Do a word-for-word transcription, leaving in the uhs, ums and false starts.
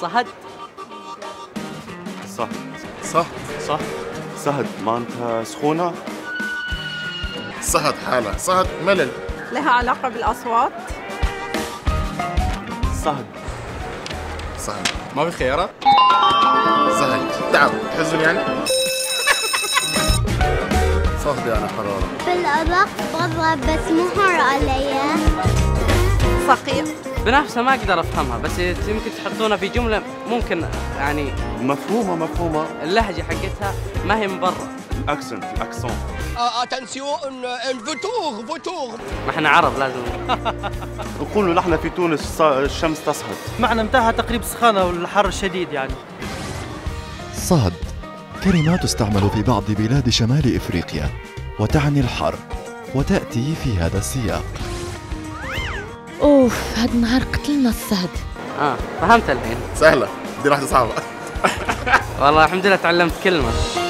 صهد. صهد صهد صهد صهد ما انت سخونه؟ صهد حاله، صهد ملل. لها علاقه بالاصوات؟ صهد صهد ما في خيارات؟ صهد تعب حزن يعني؟ صهد انا حراره بالابق بضرب بس مهر عليا ثقيل بنفسها ما اقدر افهمها، بس يمكن تحطونها في جمله ممكن يعني مفهومه مفهومه اللهجه حقتها ما هي من برا. الاكسنت الاكسون اتنسيون الفتوغ فتوغ ما احنا عرب لازم نقولوا نحن في تونس الشمس تصهد، معنى متاعها تقريب السخانه والحر الشديد يعني. صهد كلمة تستعمل في بعض بلاد شمال افريقيا وتعني الحر وتاتي في هذا السياق. اوف هاد النهار قتلنا الصهد. اه فهمت الحين، سهله دي واحده صعبه والله الحمد لله تعلمت كلمه.